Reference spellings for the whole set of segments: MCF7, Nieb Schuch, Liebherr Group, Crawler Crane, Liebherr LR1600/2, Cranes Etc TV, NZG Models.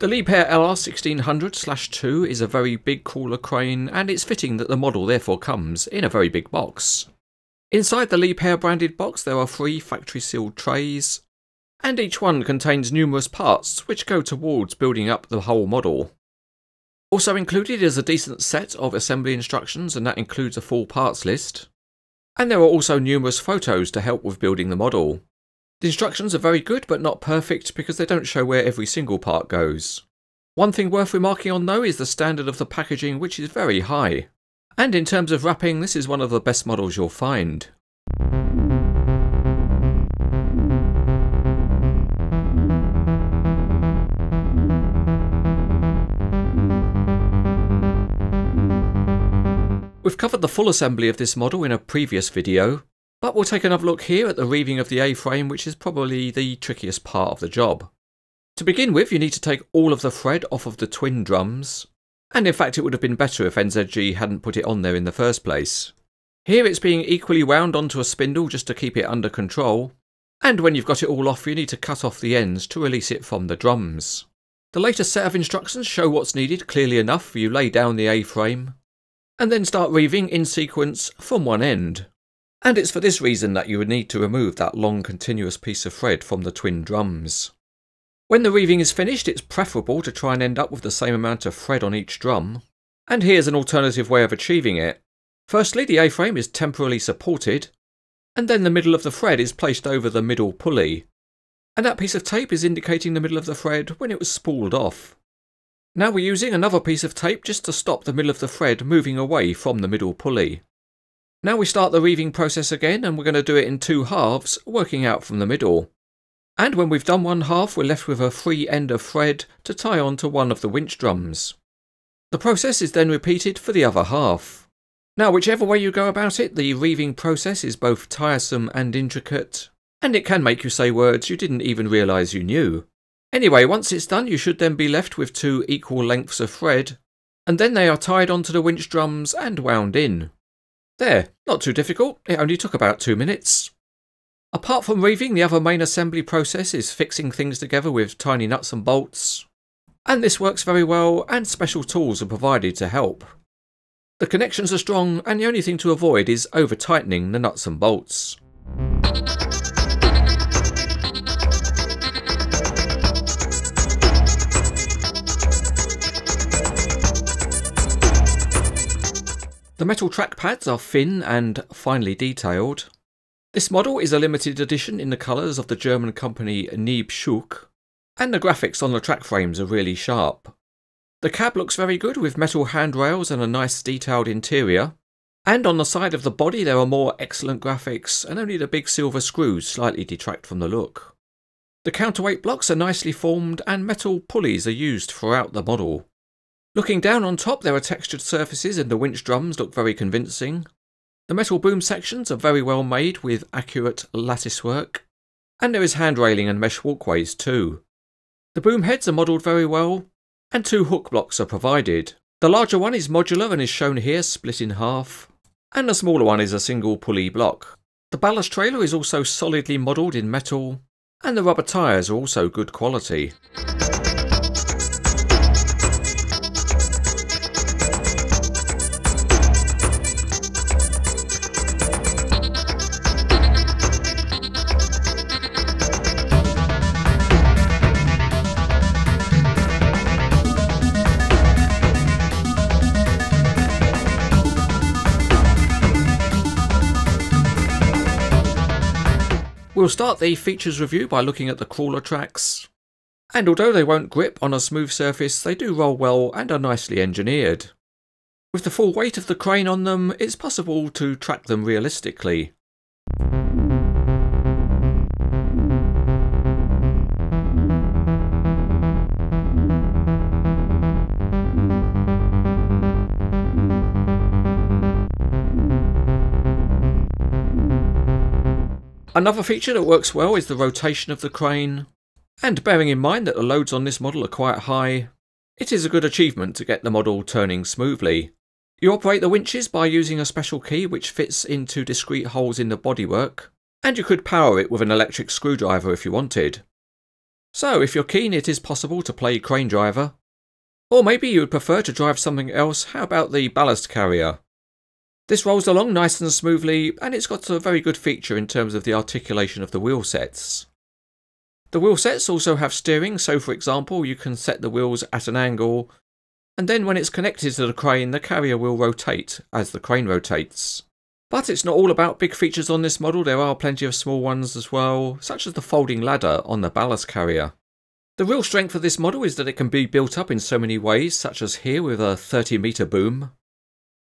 The Liebherr LR1600/2 is a very big crawler crane, and it's fitting that the model therefore comes in a very big box. Inside the Liebherr branded box there are 3 factory sealed trays, and each one contains numerous parts which go towards building up the whole model. Also included is a decent set of assembly instructions, and that includes a full parts list. And there are also numerous photos to help with building the model. The instructions are very good but not perfect because they don't show where every single part goes. One thing worth remarking on though is the standard of the packaging, which is very high. And in terms of wrapping, this is one of the best models you'll find. We've covered the full assembly of this model in a previous video, but we'll take another look here at the reeving of the A-frame, which is probably the trickiest part of the job. To begin with, you need to take all of the thread off of the twin drums, and in fact it would have been better if NZG hadn't put it on there in the first place. Here it's being equally wound onto a spindle just to keep it under control, and when you've got it all off you need to cut off the ends to release it from the drums. The latest set of instructions show what's needed clearly enough. You lay down the A-frame, and then start reeving in sequence from one end. And it's for this reason that you would need to remove that long continuous piece of thread from the twin drums. When the reeving is finished, it's preferable to try and end up with the same amount of thread on each drum, and here's an alternative way of achieving it. Firstly, the A-frame is temporarily supported, and then the middle of the thread is placed over the middle pulley, and that piece of tape is indicating the middle of the thread when it was spooled off. Now we're using another piece of tape just to stop the middle of the thread moving away from the middle pulley. Now we start the reeving process again, and we're going to do it in 2 halves, working out from the middle. And when we've done one half, we're left with a free end of thread to tie on to one of the winch drums. The process is then repeated for the other half. Now whichever way you go about it, the reeving process is both tiresome and intricate, and it can make you say words you didn't even realise you knew. Anyway, once it's done, you should then be left with 2 equal lengths of thread, and then they are tied onto the winch drums and wound in. There, not too difficult, it only took about 2 minutes. Apart from reeving, the other main assembly process is fixing things together with tiny nuts and bolts, and this works very well, and special tools are provided to help. The connections are strong, and the only thing to avoid is over-tightening the nuts and bolts. The metal track pads are thin and finely detailed. This model is a limited edition in the colours of the German company Nieb Schuch, and the graphics on the track frames are really sharp. The cab looks very good with metal handrails and a nice detailed interior, and on the side of the body there are more excellent graphics, and only the big silver screws slightly detract from the look. The counterweight blocks are nicely formed, and metal pulleys are used throughout the model. Looking down on top, there are textured surfaces, and the winch drums look very convincing. The metal boom sections are very well made with accurate lattice work, and there is hand railing and mesh walkways too. The boom heads are modelled very well, and 2 hook blocks are provided. The larger one is modular and is shown here split in half, and the smaller one is a single pulley block. The ballast trailer is also solidly modelled in metal, and the rubber tyres are also good quality. We'll start the features review by looking at the crawler tracks, and although they won't grip on a smooth surface, they do roll well and are nicely engineered. With the full weight of the crane on them, it's possible to track them realistically. Another feature that works well is the rotation of the crane, and bearing in mind that the loads on this model are quite high, it is a good achievement to get the model turning smoothly. You operate the winches by using a special key which fits into discrete holes in the bodywork, and you could power it with an electric screwdriver if you wanted. So if you're keen, it is possible to play crane driver. Or maybe you would prefer to drive something else. How about the ballast carrier? This rolls along nice and smoothly, and it's got a very good feature in terms of the articulation of the wheel sets. The wheel sets also have steering, so for example you can set the wheels at an angle, and then when it's connected to the crane the carrier will rotate as the crane rotates. But it's not all about big features on this model, there are plenty of small ones as well, such as the folding ladder on the ballast carrier. The real strength of this model is that it can be built up in so many ways, such as here with a 30-metre boom.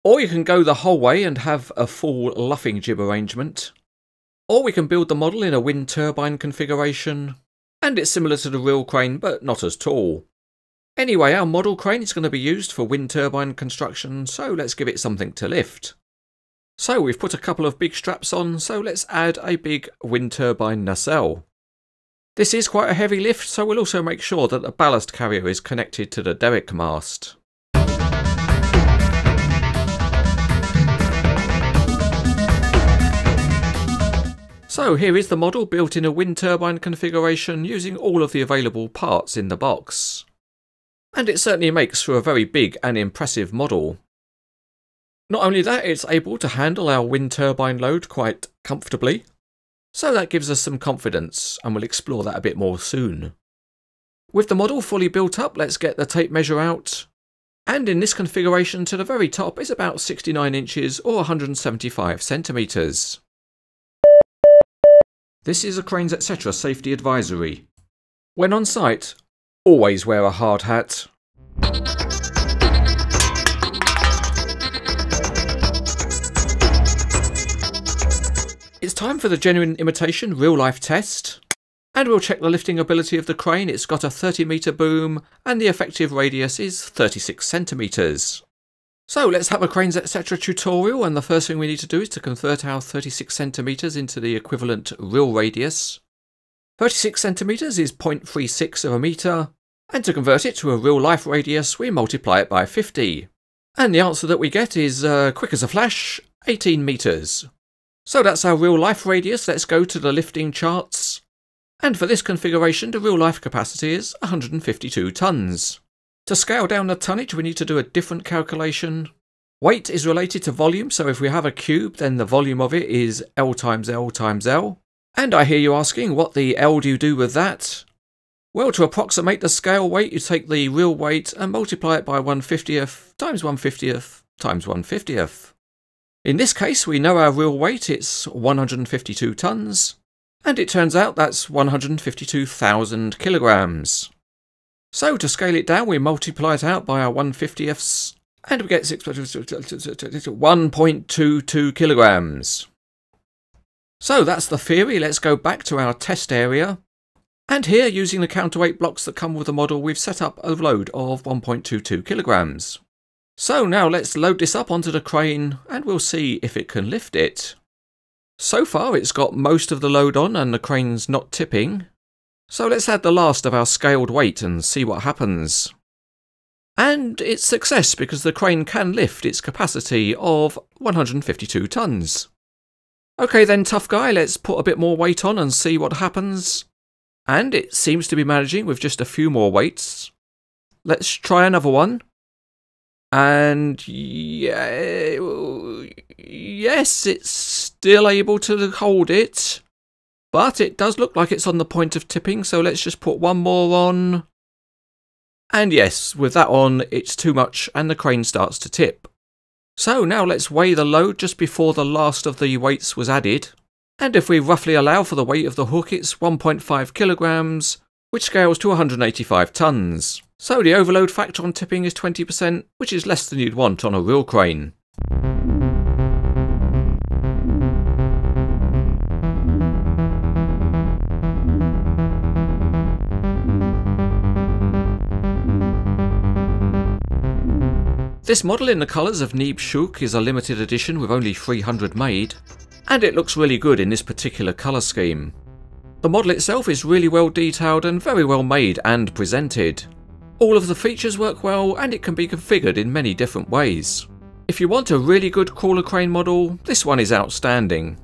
Or you can go the whole way and have a full luffing jib arrangement. Or we can build the model in a wind turbine configuration. And it's similar to the real crane, but not as tall. Anyway, our model crane is going to be used for wind turbine construction, so let's give it something to lift. So we've put a couple of big straps on, so let's add a big wind turbine nacelle. This is quite a heavy lift, so we'll also make sure that the ballast carrier is connected to the derrick mast. So here is the model built in a wind turbine configuration using all of the available parts in the box. And it certainly makes for a very big and impressive model. Not only that, it's able to handle our wind turbine load quite comfortably. So that gives us some confidence, and we'll explore that a bit more soon. With the model fully built up, let's get the tape measure out. And in this configuration to the very top is about 69 inches or 175 centimetres. This is a Cranes Etc safety advisory. When on site, always wear a hard hat. It's time for the genuine imitation real life test. And we'll check the lifting ability of the crane. It's got a 30-metre boom and the effective radius is 36 centimetres. So let's have a Cranes Etc tutorial, and the first thing we need to do is to convert our 36 centimeters into the equivalent real radius. 36 centimeters is 0.36 of a meter, and to convert it to a real life radius we multiply it by 50. And the answer that we get is, quick as a flash, 18 meters. So that's our real life radius. Let's go to the lifting charts. And for this configuration the real life capacity is 152 tons. To scale down the tonnage we need to do a different calculation. Weight is related to volume, so if we have a cube then the volume of it is L times L times L. And I hear you asking, what the L do you do with that? Well, to approximate the scale weight you take the real weight and multiply it by 1/50th times 1/50th times 1/50th. In this case we know our real weight, it's 152 tons, and it turns out that's 152,000 kilograms. So to scale it down we multiply it out by our 1/50ths and we get 1.22 kilograms. So that's the theory. Let's go back to our test area, and here using the counterweight blocks that come with the model we've set up a load of 1.22 kilograms. So now let's load this up onto the crane and we'll see if it can lift it. So far it's got most of the load on and the crane's not tipping. So let's add the last of our scaled weight and see what happens. And it's success, because the crane can lift its capacity of 152 tons. Okay then, tough guy, let's put a bit more weight on and see what happens. And it seems to be managing with just a few more weights. Let's try another one. And yes, it's still able to hold it. But it does look like it's on the point of tipping, so let's just put one more on. And yes, with that on, it's too much and the crane starts to tip. So now let's weigh the load just before the last of the weights was added. And if we roughly allow for the weight of the hook, it's 1.5 kilograms, which scales to 185 tons. So the overload factor on tipping is 20%, which is less than you'd want on a real crane. This model in the colours of Nieb Schuch is a limited edition with only 300 made, and it looks really good in this particular colour scheme. The model itself is really well detailed and very well made and presented. All of the features work well and it can be configured in many different ways. If you want a really good crawler crane model, this one is outstanding.